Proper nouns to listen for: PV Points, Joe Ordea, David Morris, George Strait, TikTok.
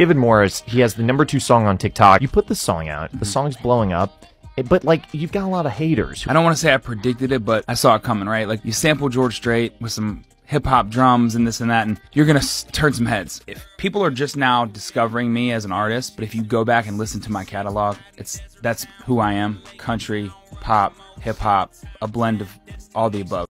David Morris, he has the #2 song on TikTok. You put this song out, the song's blowing up, but like, you've got a lot of haters. I don't want to say I predicted it, but I saw it coming, right? Like, you sample George Strait with some hip-hop drums and this and that, and you're gonna turn some heads. If people are just now discovering me as an artist, but if you go back and listen to my catalog, that's who I am. Country, pop, hip-hop, a blend of all the above.